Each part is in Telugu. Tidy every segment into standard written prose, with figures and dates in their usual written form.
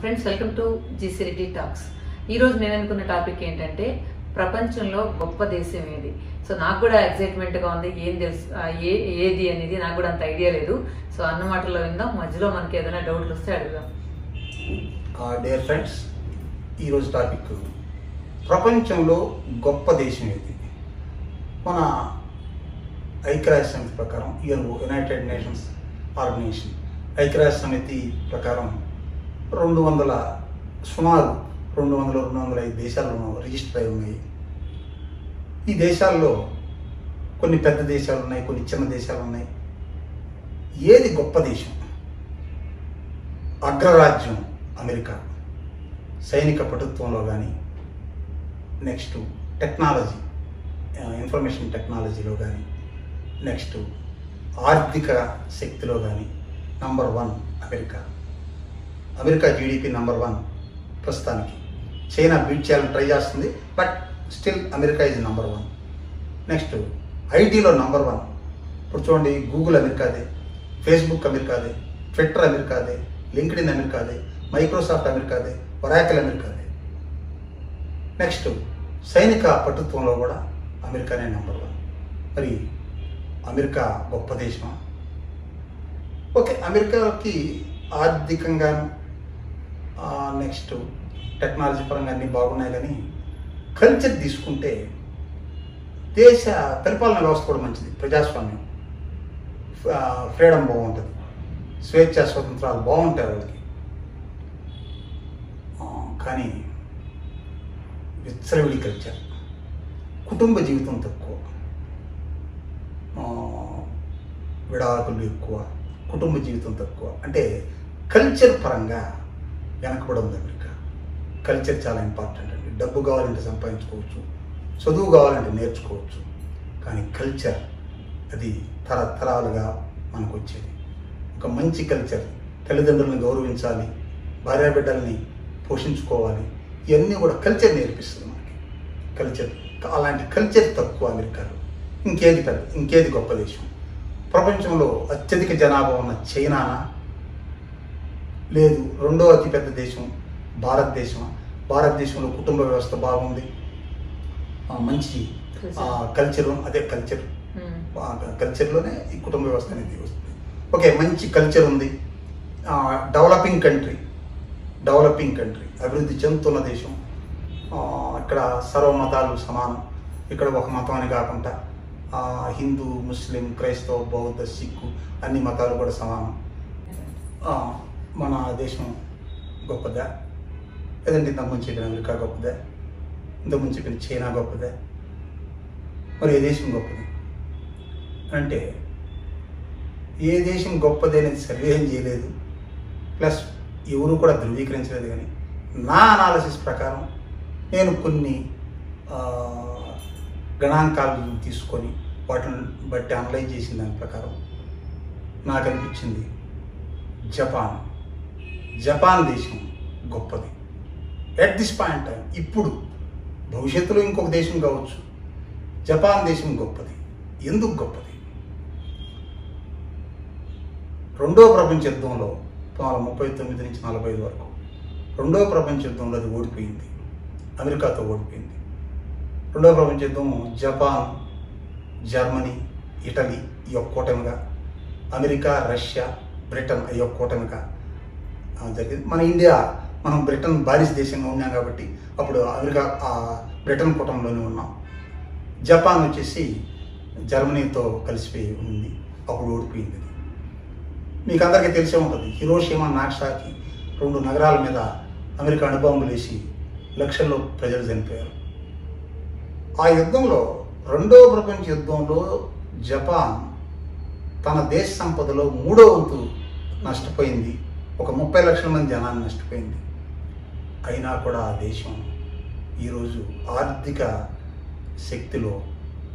Friends welcome to GCD talks ఈ రోజు నేను అనుకున్న టాపిక్ ఏంటంటే ప్రపంచంలో గొప్ప దేశం ఏది సో నాకు కూడా ఎక్సైట్‌మెంట్ గా ఉంది ఏం తెలుసు ఏది అనేది నాకు కూడా అంత ఐడియా లేదు సో అన్న మాటల్లో విందాం మధ్యలో మనకి ఏదైనా డౌట్లు వస్తే అడుగుదాం డియర్ ఫ్రెండ్స్ ఈ రోజు టాపిక్ ప్రపంచంలో గొప్ప దేశం ఏది మన ఐక్యరాజ్య సమితి ప్రకారం యునైటెడ్ నేషన్స్ ఆర్గనైజేషన్ ఐక్యరాజ్య సమితి ప్రకారం 200 సుమారు 200-205 దేశాలు రిజిస్టర్ అయి ఉన్నాయి ఈ దేశాల్లో కొన్ని పెద్ద దేశాలు ఉన్నాయి కొన్ని చిన్న దేశాలు ఉన్నాయి ఏది గొప్ప దేశం అగ్రరాజ్యం అమెరికా సైనిక పటుత్వంలో కానీ నెక్స్ట్ టెక్నాలజీ ఇన్ఫర్మేషన్ టెక్నాలజీలో కానీ నెక్స్ట్ ఆర్థిక శక్తిలో కానీ number 1 America America GDP number 1 ప్రస్తుతానికి చైనా బీట్ చేయాలని ట్రై చేస్తుంది but still America is number 1 next ఐటీలో నంబర్ 1 ఇప్పుడు చూడండి గూగుల్ అమెరికాదే ఫేస్బుక్ అమెరికాదే ట్విట్టర్ అమెరికాదే లింక్డ్ఇన్ అమెరికాదే మైక్రోసాఫ్ట్ అమెరికాదే ఒరాకిల్ అమెరికాదే నెక్స్ట్ సైనిక పటుత్వంలో కూడా అమెరికానే నంబర్ 1 మరి అమెరికా గొప్ప దేశమా ఓకే అమెరికాకి ఆర్థికంగాను నెక్స్ట్ టెక్నాలజీ పరంగా అన్నీ బాగున్నాయి కానీ కల్చర్ తీసుకుంటే దేశ పరిపాలన వ్యవస్థ కూడా మంచిది ప్రజాస్వామ్యం ఫ్రీడమ్ బాగుంటుంది స్వేచ్ఛా స్వతంత్రాలు బాగుంటాయి వాళ్ళకి కానీ విచ్చలవిడి కల్చర్ కుటుంబ జీవితం తక్కువ విడాకులు ఎక్కువ కుటుంబ జీవితం తక్కువ అంటే కల్చర్ పరంగా వెనకబడి ఉంది అమెరికా కల్చర్ చాలా ఇంపార్టెంట్ అండి డబ్బు కావాలంటే సంపాదించుకోవచ్చు చదువు కావాలంటే నేర్చుకోవచ్చు కానీ కల్చర్ అది తరతరాలుగా మనకు వచ్చేది ఒక మంచి కల్చర్ తల్లిదండ్రులను గౌరవించాలి భార్యాబిడ్డల్ని పోషించుకోవాలి ఇవన్నీ కూడా కల్చర్ నేర్పిస్తుంది మనకి కల్చర్ అలాంటి కల్చర్ తక్కువ అమెరికాలో ఇంకేది గొప్ప దేశం ప్రపంచంలో అత్యధిక జనాభా ఉన్న చైనానా లేదు రెండో అతిపెద్ద దేశం భారతదేశమా భారతదేశంలో కుటుంబ వ్యవస్థ బాగుంది మంచి కల్చర్ అదే కల్చర్లోనే ఈ కుటుంబ వ్యవస్థ అనేది వస్తుంది ఓకే మంచి కల్చర్ ఉంది డెవలపింగ్ కంట్రీ అభివృద్ధి చెందుతున్న దేశం ఇక్కడ సర్వ మతాలు సమానం ఇక్కడ ఒక మతం అని కాకుండా హిందూ ముస్లిం క్రైస్తవ బౌద్ధ సిక్కు అన్ని మతాలు కూడా సమానం మన దేశం గొప్పదా లేదంటే ఇంతకుముందు చెప్పిన అమెరికా గొప్పదా ఇంతకుముందు చెప్పిన చైనా గొప్పదా మరి ఏ దేశం గొప్పది అంటే ఏ దేశం గొప్పది అనేది సర్వే చేయలేదు ప్లస్ ఎవరు కూడా ధృవీకరించలేదు కానీ నా అనాలిసిస్ ప్రకారం నేను కొన్ని గణాంకాలను తీసుకొని వాటిని బట్టి అనలైజ్ చేసిన దాని ప్రకారం నాకు అనిపించింది జపాన్ దేశం గొప్పది ఎట్ దిస్ పాయింట్ టైం ఇప్పుడు భవిష్యత్తులో ఇంకొక దేశం కావచ్చు జపాన్ దేశం గొప్పది ఎందుకు గొప్పది 2వ ప్రపంచ యుద్ధంలో 1939 నుంచి 45 వరకు 2వ ప్రపంచ యుద్ధంలో అది ఓడిపోయింది అమెరికాతో ఓడిపోయింది 2వ ప్రపంచ యుద్ధం జపాన్ జర్మనీ ఇటలీ ఈ యొక్క కూటమిగా అమెరికా రష్యా బ్రిటన్ ఈ యొక్క కూటమిగా జరిగింది మన ఇండియా మనం బ్రిటన్ బారిస్ దేశంగా ఉన్నాం కాబట్టి అప్పుడు అమెరికా బ్రిటన్ కూటమిలోనే ఉన్నాం జపాన్ వచ్చేసి జర్మనీతో కలిసిపోయి ఉంది అప్పుడు ఓడిపోయింది మీకు అందరికీ తెలిసే ఉంటుంది హిరోషిమా నాగసాకి 2 నగరాల మీద అమెరికా అణుబాంబులు వేసి లక్షల్లో ప్రజలు చనిపోయారు ఆ యుద్ధంలో 2వ ప్రపంచ యుద్ధంలో జపాన్ తన దేశ సంపదలో 3వ వంతు నష్టపోయింది ఒక 30 లక్షల మంది జనాన్ని నష్టపోయింది అయినా కూడా ఆ దేశం ఈరోజు ఆర్థిక శక్తిలో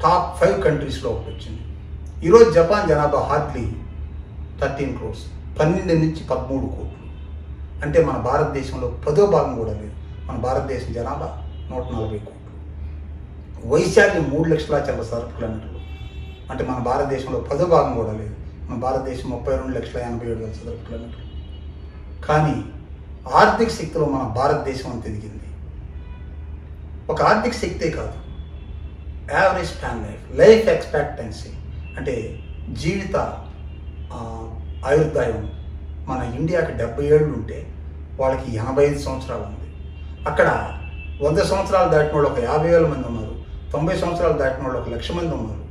టాప్ 5 కంట్రీస్లో ఒకటి వచ్చింది ఈరోజు జపాన్ జనాభా హార్డ్లీ 13 crores 12 నుంచి 13 కోట్లు అంటే మన భారతదేశంలో 10వ భాగం కూడా లేదు మన భారతదేశం జనాభా 140 కోట్లు వైశాల్యం 3 లక్షల చదరపు కిలోమీటర్లు అంటే మన భారతదేశంలో 10వ భాగం కూడా లేదు మన భారతదేశం 32 లక్షల 87 వేల చదరపు కిలోమీటర్లు కానీ ఆర్థిక శక్తిలో మన భారతదేశం అంత ఎదిగింది. ఒక ఆర్థిక శక్తే కాదు, average span life, life expectancy అంటే జీవిత ఆయుర్దాయం మన ఇండియాకి 70 ఏళ్ళు ఉంటే వాళ్ళకి 85 సంవత్సరాలు ఉంది. అక్కడ 100 సంవత్సరాలు దాటిన వాళ్ళు ఒక 50,000 మంది ఉన్నారు, 90 సంవత్సరాలు దాటిన వాళ్ళు ఒక 1,00,000 మంది ఉన్నారు.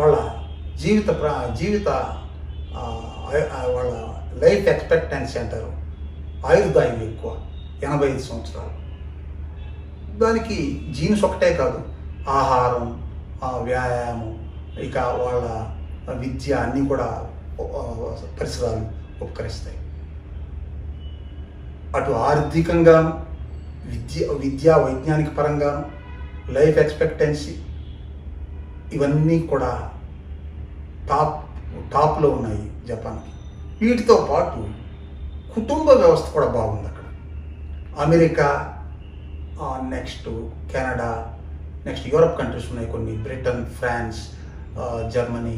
వాళ్ళ వాళ్ళ లైఫ్ ఎక్స్పెక్టెన్సీ అంటారు, ఆయుర్దాయం ఎక్కువ, 85 సంవత్సరాలు. దానికి జీన్స్ ఒకటే కాదు, ఆహారం, వ్యాయామం, ఇక వాళ్ళ విద్య అన్నీ కూడా పరిసరాలు ఉపకరిస్తాయి. అటు ఆర్థికంగాను, విద్యా వైజ్ఞానిక పరంగాను, లైఫ్ ఎక్స్పెక్టెన్సీ ఇవన్నీ కూడా టాప్లో ఉన్నాయి జపాన్కి. వీటితో పాటు కుటుంబ వ్యవస్థ కూడా బాగుంది అక్కడ. America, next Canada, next Europe countries ఉన్నాయి కొన్ని, బ్రిటన్, ఫ్రాన్స్, జర్మనీ,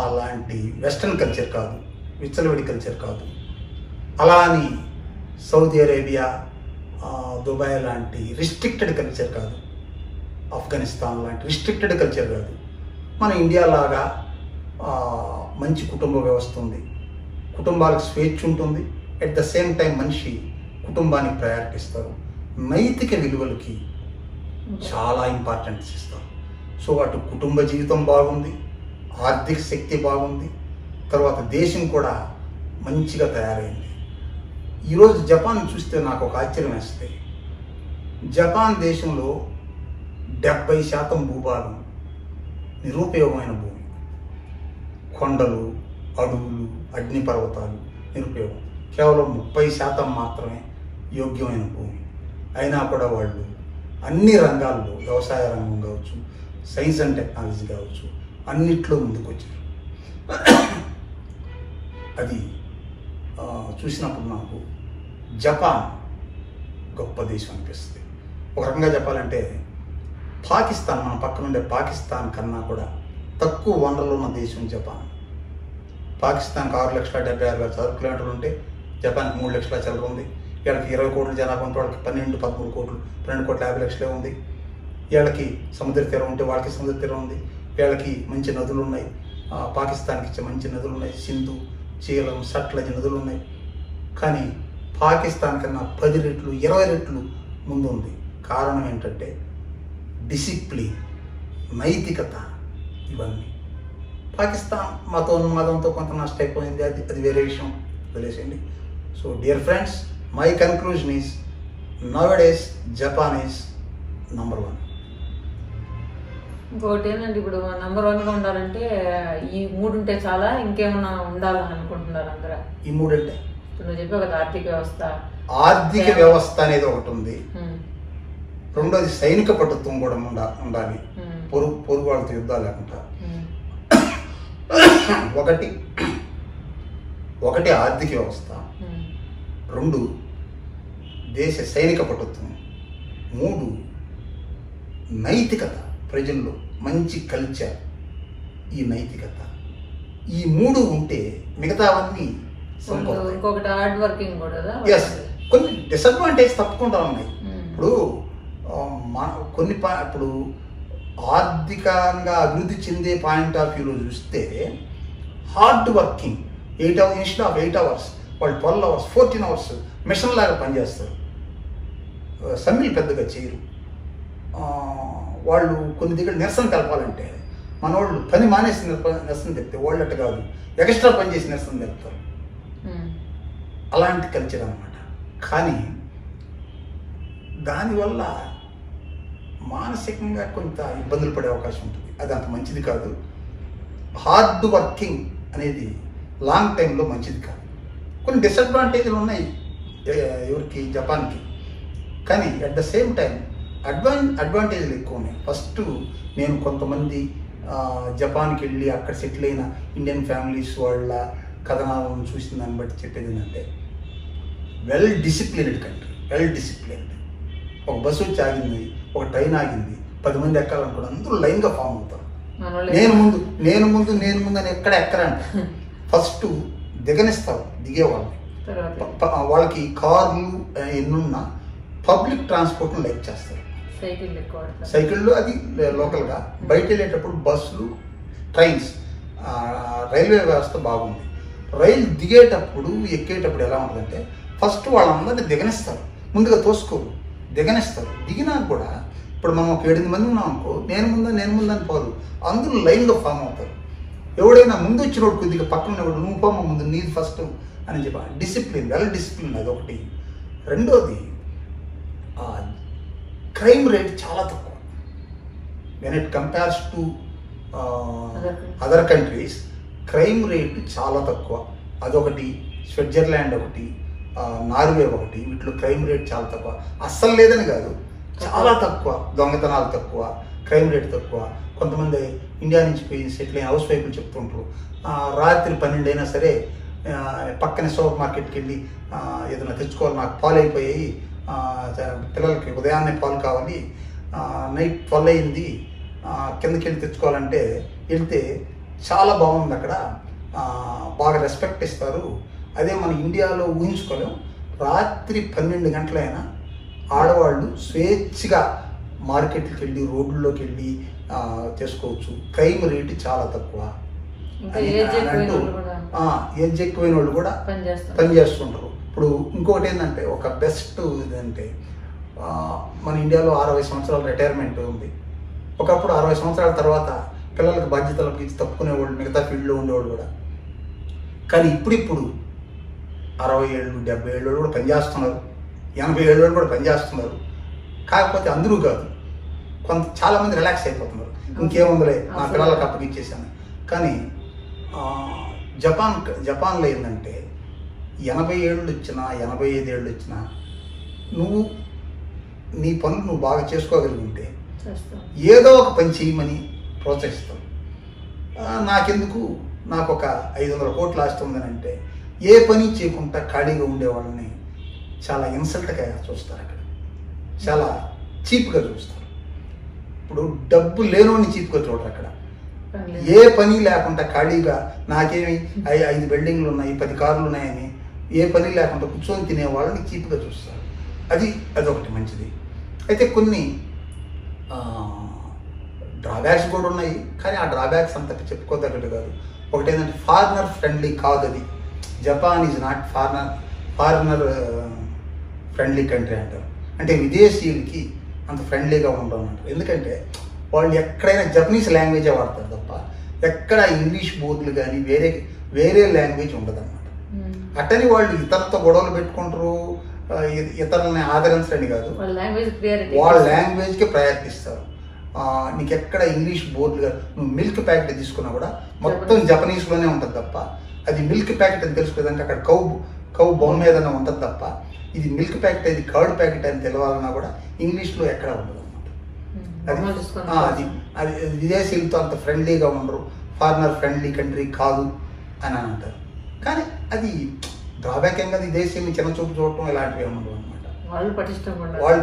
అలాంటి వెస్ట్రన్ కల్చర్ కాదు, విచ్చలవిడి కల్చర్ కాదు. అలా అని సౌదీ అరేబియా, దుబాయ్ లాంటి రిస్ట్రిక్టెడ్ కల్చర్ కాదు, ఆఫ్ఘనిస్తాన్ లాంటి రిస్ట్రిక్టెడ్ కల్చర్ కాదు. మన ఇండియా లాగా మంచి కుటుంబ వ్యవస్థ ఉంది, కుటుంబాలకు స్వేచ్ఛ ఉంటుంది. అట్ ద సేమ్ టైం మనిషి కుటుంబాన్ని ప్రయారిటిస్తారు, నైతిక విలువలకి చాలా ఇంపార్టెన్స్ ఇస్తారు. సో అటు కుటుంబ జీవితం బాగుంది, ఆర్థిక శక్తి బాగుంది, తర్వాత దేశం కూడా మంచిగా తయారైంది. ఈరోజు జపాన్ చూస్తే నాకు ఒక ఆశ్చర్యం వేస్తే, జపాన్ దేశంలో 70% భూభాగం నిరుపయోగమైన భూమి, కొండలు, అడవులు, అగ్నిపర్వతాలు నిరుపయోగం. కేవలం 30% మాత్రమే యోగ్యమైన భూమి. అయినా కూడా వాళ్ళు అన్ని రంగాల్లో, వ్యవసాయ రంగం కావచ్చు, సైన్స్ అండ్ టెక్నాలజీ కావచ్చు, అన్నిట్లో ముందుకొచ్చారు. అది చూసినప్పుడు నాకు జపాన్ గొప్ప దేశం అనిపిస్తుంది. ఒక రకంగా చెప్పాలంటే పాకిస్తాన్, మన పక్కన ఉండే పాకిస్తాన్ కన్నా కూడా తక్కువ వనరులు ఉన్న దేశం జపాన్. పాకిస్తాన్కి 6,76,000 చదరపు కిలోమీటర్లు ఉంటే జపాన్కి 3 లక్షల చదరపు ఉంది. వీళ్ళకి 20 కోట్ల జనాభా ఉంటే వాళ్ళకి 13 కోట్లు, 12,50,00,000 ఉంది. వీళ్ళకి సముద్ర తీరం ఉంటే వాళ్ళకి సముద్ర తీరం ఉంది. వీళ్ళకి మంచి నదులు ఉన్నాయి, పాకిస్తాన్కి మంచి నదులు ఉన్నాయి, సింధు, చీలం, సట్లజ్ నదులు ఉన్నాయి. కానీ పాకిస్తాన్ కన్నా 10 రెట్లు, 20 రెట్లు ముందు ఉంది. కారణం ఏంటంటే డిసిప్లిన్, నైతికత, ఇవన్నీ. పాకిస్తాన్ మతోన్మాదంతో కొంత నష్టం అయిపోయింది, అది వేరే విషయం, వదిలేసేయండి. So dear friends, my conclusion is nowadays Japan is number 1. ఇంకోటి ఏంటంటే, ఇప్పుడు నంబర్ 1గా ఉండాలంటే ఈ 3 ఉంటే చాలా, ఇంకేమైనా ఉండాలని అనుకుంటున్నారు అందరూ? ఈ 3 అంటే ఇప్పుడు నువ్వు చెప్పావు కదా, ఆర్థిక వ్యవస్థ అనేది ఒకటి ఉంది. రెండోది సైనిక పట్టుత్వం కూడా ఉండాలి, పొరుగు వాళ్ళతో యుద్ధాలు అనుకుంటా. ఒకటి ఆర్థిక వ్యవస్థ, 2 దేశ సైనిక పటుత్వం, 3 నైతికత, ప్రజల్లో మంచి కల్చర్. ఈ నైతికత, ఈ 3 ఉంటే మిగతావన్నీ కొన్ని డిసడ్వాంటేజ్ తప్పకుండా ఉన్నాయి. ఇప్పుడు ఇప్పుడు ఆర్థికంగా అభివృద్ధి చెందే పాయింట్ ఆఫ్ వ్యూలో చూస్తే hard working, 8 hours instead of 8 hours వాళ్ళు 12 అవర్స్, 14 అవర్స్ మిషన్ లాగా పనిచేస్తారు. సమ్మెలు పెద్దగా చేయరు వాళ్ళు. కొన్ని దగ్గర నిరసన తెలపాలంటే మనవాళ్ళు పని మానేసి నిరసన తెప్పితే వాళ్ళు అట్ట కాదు, ఎక్స్ట్రా పని చేసి నిరసన తెలుపుతారు. అలాంటి కల్చర్ అనమాట. కానీ దానివల్ల మానసికంగా కొంత ఇబ్బందులు పడే అవకాశం ఉంటుంది, అది అంత మంచిది కాదు. హార్డ్ వర్కింగ్ అనేది లాంగ్ టైంలో మంచిది కాదు. కొన్ని డిసడ్వాంటేజ్లు ఉన్నాయి ఎవరికి, జపాన్కి. కానీ అట్ ద సేమ్ టైం అడ్వాంటేజ్లు ఎక్కువ ఉన్నాయి. ఫస్ట్ నేను కొంతమంది జపాన్కి వెళ్ళి అక్కడ సెటిల్ అయిన ఇండియన్ ఫ్యామిలీస్ వాళ్ళ కథనాలను చూసిన దాన్ని బట్టి చెప్పేది ఏంటంటే, వెల్ డిసిప్లిన్డ్ కంట్రీ. ఒక బస్సు వచ్చి ఆగింది, ఒక ట్రైన్ ఆగింది, 10 మంది ఎక్కాలనుకోండి, అందరూ లైన్గా ఫామ్ అవుతారు. నేను ముందు అని ఎక్కడ ఎక్కరంట, ఫస్ట్ దిగనిస్తారు దిగేవాళ్ళని. వాళ్ళకి కార్లు ఎన్నున్నా పబ్లిక్ ట్రాన్స్పోర్ట్ లైక్ చేస్తారు. సైకిళ్ళు అది లోకల్గా, బయట వెళ్ళేటప్పుడు బస్సులు, ట్రైన్స్, రైల్వే వ్యవస్థ బాగుంది. రైలు దిగేటప్పుడు ఎక్కేటప్పుడు ఎలా ఉంటుందంటే ఫస్ట్ వాళ్ళందరినీ దిగనిస్తారు, ముందుగా తోసుకోరు, దిగనిస్తారు. దిగినా కూడా ఇప్పుడు మనం ఒక 8 మంది ఉన్నాం అనుకో, నేను ముందని పోదు, అందరూ లైన్లో ఫామ్ అవుతారు. ఎవడైనా ముందు వచ్చినోడు కొద్దిగా పక్కన ఉన్నవాడు నువ్వు ఫామ్ ముందు నీది ఫస్ట్ అని చెప్పి డిసిప్లిన్, వెల్ డిసిప్లిన్ అది ఒకటి. రెండోది క్రైమ్ రేట్ చాలా తక్కువ. When it compares to other countries crime rate చాలా తక్కువ. అదొకటి. స్విట్జర్లాండ్ ఒకటి, నార్వే ఒకటి, వీటిలో క్రైమ్ రేట్ చాలా తక్కువ. అస్సలు లేదని కాదు, చాలా తక్కువ. దొంగతనాలు తక్కువ, క్రైమ్ రేట్ తక్కువ. కొంతమంది ఇండియా నుంచి పోయి సెటిల్ అయిన హౌస్ వైఫ్లు చెప్తుంటారు, రాత్రి 12 అయినా సరే పక్కనే సూపర్ మార్కెట్కి వెళ్ళి ఏదైనా తెచ్చుకోవాలి, నాకు పాలు అయిపోయాయి, పిల్లలకి ఉదయాన్నే పాలు కావాలి, నైట్ 12 అయింది, కిందకి వెళ్ళి తెచ్చుకోవాలంటే వెళ్తే చాలా బాగుంది. అక్కడ బాగా రెస్పెక్ట్ ఇస్తారు. అదే మన ఇండియాలో ఊహించుకోలేము. రాత్రి 12 గంటలైనా ఆడవాళ్ళు స్వేచ్ఛగా మార్కెట్కి వెళ్ళి రోడ్లోకి వెళ్ళి చేసుకోవచ్చు. క్రైమ్ రేటు చాలా తక్కువ. ఏజ్ ఎక్కువైన వాళ్ళు కూడా పనిచేస్తుంటారు. ఇప్పుడు ఇంకొకటి ఏంటంటే ఒక బెస్ట్ ఇదంటే మన ఇండియాలో 60 సంవత్సరాల రిటైర్మెంట్ ఉంది. ఒకప్పుడు 60 సంవత్సరాల తర్వాత పిల్లలకు బాధ్యతలకు ఇచ్చి తప్పుకునేవాళ్ళు మిగతా ఫీల్డ్లో ఉండేవాళ్ళు కూడా. కానీ ఇప్పుడిప్పుడు 60 ఏళ్ళు, 70 ఏళ్ళు కూడా పనిచేస్తున్నారు, 80 ఏళ్ళు కూడా పనిచేస్తున్నారు. కాకపోతే అందరూ కాదు, కొంత చాలామంది రిలాక్స్ అయిపోతున్నారు, ఇంకేముందలే నా పిల్లలకు అప్పగించేసాను. కానీ జపాన్లో ఏంటంటే 80 ఏళ్ళు వచ్చినా 85 ఏళ్ళు వచ్చినా నువ్వు నీ పనులు నువ్వు బాగా చేసుకోగలిగితే ఏదో ఒక పని చేయమని ప్రోత్సహిస్తావు. నాకెందుకు, నాకు ఒక 500 కోట్లు ఆస్తి ఉందనంటే ఏ పని చేయకుండా ఖాళీగా ఉండేవాళ్ళని చాలా ఇన్సల్ట్గా చూస్తారు. అక్కడ చాలా చీప్గా చూస్తారు. ఇప్పుడు డబ్బు లేనోడిని చీప్గా చూడరు. అక్కడ ఏ పని లేకుండా ఖాళీగా నాకేమి 5 బిల్డింగ్లు ఉన్నాయి, 10 కార్లు ఉన్నాయని ఏ పని లేకుండా కూర్చొని తినేవాళ్ళని చీప్గా చూస్తారు. అదొకటి మంచిది. అయితే కొన్ని డ్రాబ్యాక్స్ కూడా ఉన్నాయి, కానీ ఆ డ్రాబ్యాక్స్ అంత చెప్పుకోదగ్గట్టు కాదు. ఒకటి ఏంటంటే ఫారినర్ ఫ్రెండ్లీ కాదు అది. Japan is not foreigner friendly country అంటారు. అంటే విదేశీయులకి అంత ఫ్రెండ్లీగా ఉండడం అంటారు. ఎందుకంటే వాళ్ళు ఎక్కడైనా జపనీస్ లాంగ్వేజే వాడతారు తప్ప ఎక్కడ ఇంగ్లీష్ బోర్డులు కానీ వేరే లాంగ్వేజ్ ఉండదన్నమాట. అట్టని వాళ్ళు ఇతరులతో గొడవలు పెట్టుకుంటారు, ఇతరులని ఆదరించని కాదు, వాళ్ళ లాంగ్వేజ్కి ప్రయత్నిస్తారు. నీకు ఎక్కడ ఇంగ్లీష్ బోర్డులు కాదు. నువ్వు మిల్క్ ప్యాకెట్ తీసుకున్నా కూడా మొత్తం జపనీస్లోనే ఉంటుంది తప్ప అది మిల్క్ ప్యాకెట్ అని తెలుసుకోదంటే అక్కడ కౌ బొమ్మ ఏదైనా ఉంటుంది తప్ప ఇది మిల్క్ ప్యాకెట్, ఇది కర్డ్ ప్యాకెట్ అని తెలవాలన్నా కూడా ఇంగ్లీష్లో ఎక్కడ ఉండదు అనమాట. అది అది విదేశీయులతో అంత ఫ్రెండ్లీగా ఉండరు, ఫారినర్ ఫ్రెండ్లీ కంట్రీ కాదు అని అంటారు. కానీ అది డ్రాబ్యాక్ ఏం కాదు. విదేశీయులు చిన్న చూపు చూడటం ఇలాంటివి ఏమి ఉండవు అనమాట. వాళ్ళు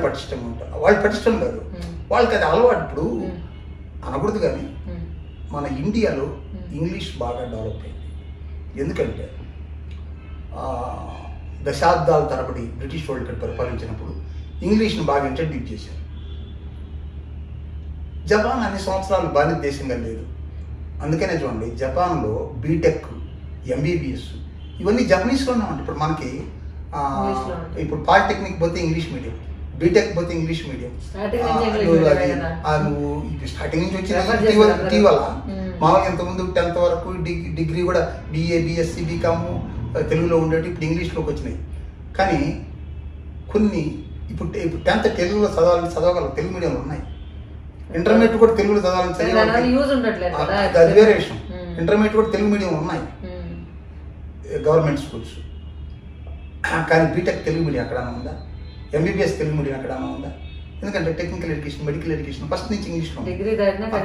పటిష్టం కాదు, వాళ్ళకి అది అలవాటు. ఇప్పుడు అనకూడదు కానీ మన ఇండియాలో ఇంగ్లీష్ బాగా డెవలప్ అయింది. ఎందుకంటే దశాబ్దాల తరబడి బ్రిటిష్ వాళ్ళు ఇక్కడ పరిపాలించినప్పుడు ఇంగ్లీష్ను బాగా ఇంట్రడ్యూస్ చేశారు. జపాన్ అన్ని సంవత్సరాలు బాగా దేశంగా లేదు. అందుకనే చూడండి జపాన్లో బీటెక్, ఎంబీబీఎస్ ఇవన్నీ జపనీస్లోనే ఉంటాయి. ఇప్పుడు మనకి ఇప్పుడు పాలిటెక్నిక్ పోతే ఇంగ్లీష్ మీడియం, బీటెక్ పోతే ఇంగ్లీష్ మీడియం, నువ్వు స్టార్టింగ్ నుంచి వచ్చిన ఇటీవల మామూలుగా ఇంతకుముందు 10th వరకు డిగ్రీ కూడా బిఏ, బిఎస్సి, బీకామ్ తెలుగులో ఉండేవి, ఇప్పుడు ఇంగ్లీష్లోకి వచ్చినాయి. కానీ కొన్ని ఇప్పుడు 10th తెలుగులో చదవగలరు, తెలుగు మీడియంలో ఉన్నాయి. ఇంటర్మీడియట్ కూడా తెలుగులో చదవాలని, అది వేరే విషయం. ఇంటర్మీడియట్ కూడా తెలుగు మీడియం ఉన్నాయి గవర్నమెంట్ స్కూల్స్. కానీ బీటెక్ తెలుగు మీడియం ఎక్కడైనా ఉందా? ఎంబీబీఎస్ తెలుగు మీడియం ఎక్కడైనా ఉందా? ఎందుకంటే technical education, medical education first నుంచి ఇంగ్లీష్లో.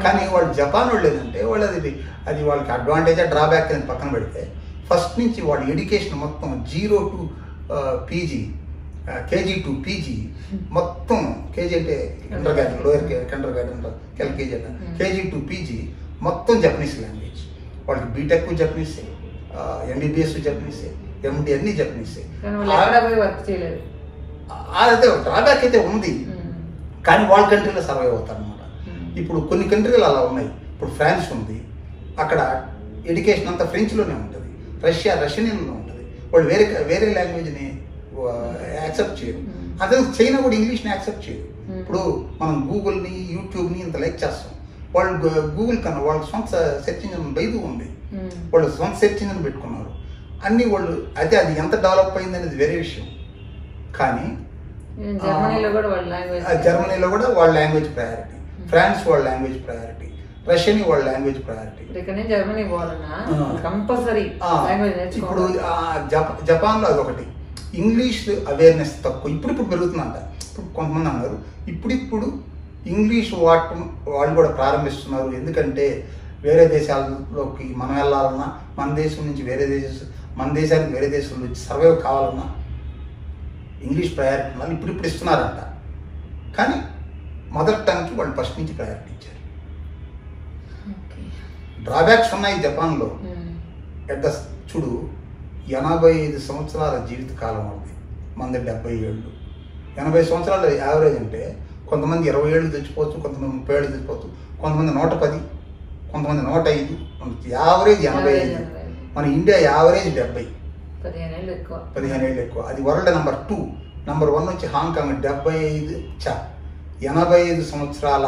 కానీ వాళ్ళు జపాన్ వాళ్ళు ఏంటంటే వాళ్ళు అది వాళ్ళకి అడ్వాంటేజా డ్రాబ్యాక్ అని పక్కన పెడితే ఫస్ట్ నుంచి వాళ్ళ ఎడ్యుకేషన్ మొత్తం 0 to PG, KG to PG మొత్తం. కేజీ అంటే under graduate, lower under graduate, LKG అంటే KG to PG మొత్తం జపనీస్ లాంగ్వేజ్. వాళ్ళకి బీటెక్ జపనీసే, ఎంబీబీఎస్ జపనీసే, ఎనిమిది అన్ని జపనీసే. అదే డ్రాబ్యాక్ అయితే ఉంది, కానీ వాళ్ళ కంట్రీలో సర్వైవ్ అవుతారు అనమాట. ఇప్పుడు కొన్ని కంట్రీలు అలా ఉన్నాయి. ఇప్పుడు ఫ్రాన్స్ ఉంది, అక్కడ ఎడ్యుకేషన్ అంతా ఫ్రెంచ్లోనే ఉంటుంది. రష్యాలో ఉంటుంది. వాళ్ళు వేరే లాంగ్వేజ్ని యాక్సెప్ట్ చేయరు. అదే చైనా కూడా ఇంగ్లీష్ని యాక్సెప్ట్ చేయరు. ఇప్పుడు మనం గూగుల్ని యూట్యూబ్ని ఇంత లైక్ చేస్తాం. వాళ్ళు గూగుల్ కన్నా వాళ్ళ సొంత సెర్చ్ ఇంజిన్ బైదు ఉంది. వాళ్ళు సొంత సెర్చ్ ఇంజిన్ పెట్టుకున్నారు అన్ని వాళ్ళు. అయితే అది ఎంత డెవలప్ అయింది అనేది వేరే విషయం. కానీ జర్మనీలో కూడా వాళ్ళ లాంగ్వేజ్ ప్రయారిటీ, ఫ్రాన్స్ వాళ్ళ లాంగ్వేజ్ ప్రయారిటీ, రష్యన్ వాళ్ళ లాంగ్వేజ్ ప్రయారిటీ. ఇప్పుడు జపాన్లో అదొకటి ఇంగ్లీష్ అవేర్నెస్ తక్కువ. ఇప్పుడు పెరుగుతుందంట. ఇప్పుడు కొంతమంది అన్నారు ఇప్పుడు ఇంగ్లీష్ వాడటం వాళ్ళు కూడా ప్రారంభిస్తున్నారు. ఎందుకంటే వేరే దేశాలలోకి మనం వెళ్ళాలన్నా, మన దేశానికి వేరే దేశం నుంచి సర్వైవ్ కావాలన్నా ఇంగ్లీష్ ప్రయారిటీ వాళ్ళు ఇప్పుడు ఇస్తున్నారంట. కానీ మదర్ టంగ్కి వాళ్ళు ఫస్ట్ నుంచి ప్రయారిటీ ఇచ్చారు. డ్రాబ్యాక్స్ ఉన్నాయి జపాన్లో. చూడు, 85 సంవత్సరాల జీవిత కాలం ఉంది, మంది 70 ఏళ్ళు. 80 సంవత్సరాలు యావరేజ్ అంటే కొంతమంది 20 ఏళ్ళు తెచ్చిపోవచ్చు, కొంతమంది 30 ఏళ్ళు తెచ్చిపోవచ్చు, కొంతమంది 110, కొంతమంది 105, యావరేజ్ 85. మన ఇండియా యావరేజ్ 70, 15 ఏళ్ళు ఎక్కువ. అది వరల్డ్ నెంబర్ 2. నెంబర్ 1 వచ్చి హాంకాంగ్ 75. 85 సంవత్సరాల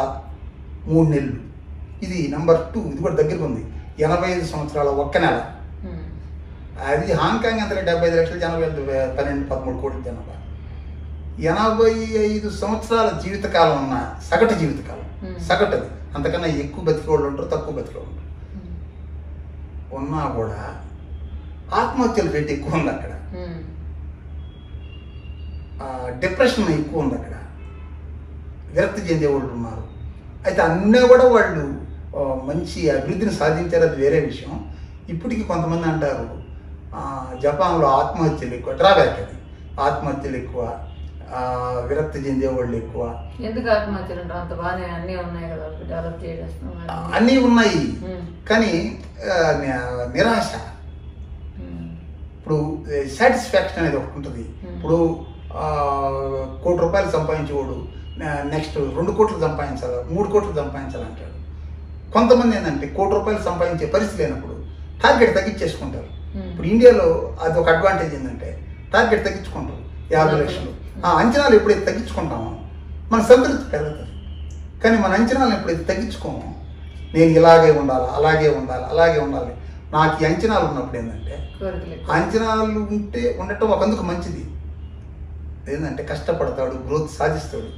3 నెలలు. ఇది నెంబర్ 2. ఇది కూడా దగ్గరకు ఉంది. 85 సంవత్సరాల 1 నెల. అది హాంకాంగ్ అంతలో 75 లక్షల జనాభా, 12-13 కోట్ల జనాభా. 85 సంవత్సరాల జీవితకాలం ఉన్న సగటు జీవితకాలం, సగటు అది. అంతకన్నా ఎక్కువ బతికోళ్ళు ఉంటారు, తక్కువ బతికోళ్ళు ఉంటారు. ఉన్నా కూడా ఆత్మహత్యల రేట్ ఎక్కువ ఉంది అక్కడ. డిప్రెషన్ ఎక్కువ ఉంది అక్కడ. విరక్తి చెందేవాళ్ళు ఉన్నారు. అయితే అన్నీ కూడా వాళ్ళు మంచి అభివృద్ధిని సాధించారు, అది వేరే విషయం. ఇప్పటికీ కొంతమంది అంటారు జపాన్లో ఆత్మహత్యలు ఎక్కువ, డ్రాబ్యాక్ అది. ఆత్మహత్యలు ఎక్కువ, విరక్తి చెందేవాళ్ళు ఎక్కువ. ఎందుకు ఆత్మహత్యలు? అన్నీ ఉన్నాయి, కానీ నిరాశ. ఇప్పుడు సాటిస్ఫాక్షన్ అనేది ఒకటి ఉంటుంది. ఇప్పుడు 1 కోటి రూపాయలు సంపాదించేవాడు నెక్స్ట్ 2 కోట్లు సంపాదించాలి, 3 కోట్లు సంపాదించాలంటాడు. కొంతమంది ఏంటంటే 1 కోటి రూపాయలు సంపాదించే పరిస్థితి లేనప్పుడు టార్గెట్ తగ్గించేసుకుంటారు. ఇప్పుడు ఇండియాలో అది ఒక అడ్వాంటేజ్ ఏంటంటే టార్గెట్ తగ్గించుకుంటారు. 50 లక్షలు ఆ అంచనాలు ఎప్పుడైతే తగ్గించుకుంటామో మన సంతృప్తి పెరుగుతుంది. కానీ మన అంచనాలను ఎప్పుడైతే తగ్గించుకోమో, నేను ఇలాగే ఉండాలి, అలాగే ఉండాలి, అలాగే ఉండాలి, నాకు ఈ అంచనాలు ఉన్నప్పుడు ఏంటంటే అంచనాలు ఉండటం ఒకందుకు మంచిది. ఏంటంటే కష్టపడతాడు, గ్రోత్ సాధిస్తాడు,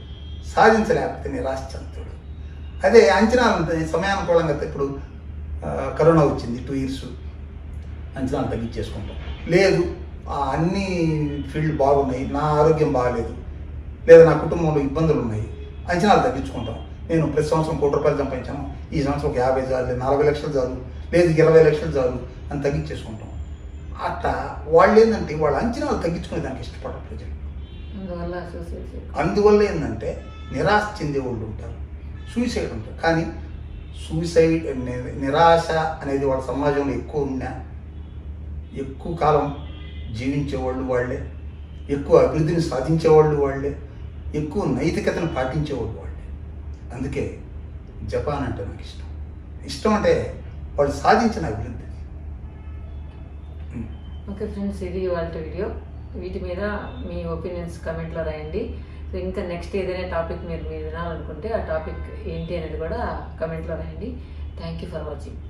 సాధించలేకపోతే నిరాశ చెందుతాడు. అదే అంచనాలు సమయానుకూలంగా, ఇప్పుడు కరోనా వచ్చింది, 2 years అంచనాలు తగ్గించేసుకుంటాం. లేదు, అన్ని ఫీల్డ్ బాగున్నాయి, నా ఆరోగ్యం బాగలేదు, లేదా నా కుటుంబంలో ఇబ్బందులు ఉన్నాయి, అంచనాలు తగ్గించుకుంటాం. నేను ప్రతి సంవత్సరం 1 కోటి రూపాయలు సంపాదించాను, ఈ సంవత్సరం ఒక 50 చాలు, లేదు 40 లక్షలు చాలు, లేదు 20 లక్షలు చాలు అని తగ్గించేసుకుంటాం. అట్లా వాళ్ళు ఏంటంటే వాళ్ళ అంచనాలు తగ్గించుకునే దానికి ఇష్టపడరు ప్రజలు. అందువల్ల ఏంటంటే నిరాశ చెందేవాళ్ళు ఉంటారు, సూసైడ్ ఉంటారు. కానీ సూసైడ్, నిరాశ అనేది వాళ్ళ సమాజంలో ఎక్కువ ఉన్నా ఎక్కువ కాలం జీవించేవాళ్ళు వాళ్ళే, ఎక్కువ అభివృద్ధిని సాధించేవాళ్ళు వాళ్ళే, ఎక్కువ నైతికతను పాటించేవాళ్ళు వాళ్ళే. అందుకే జపాన్ అంటే నాకు ఇష్టం అంటే వాళ్ళు సాధించిన అభివృద్ధి. ఓకే ఫ్రెండ్స్, ఇది వాళ్ళ వీడియో. వీటి మీద మీ ఒపీనియన్స్ కమెంట్లో రాయండి. సో ఇంకా నెక్స్ట్ ఏదైనా టాపిక్ మీరు వినాలనుకుంటే ఆ టాపిక్ ఏంటి అనేది కూడా కమెంట్లో రాయండి. Thank you for watching.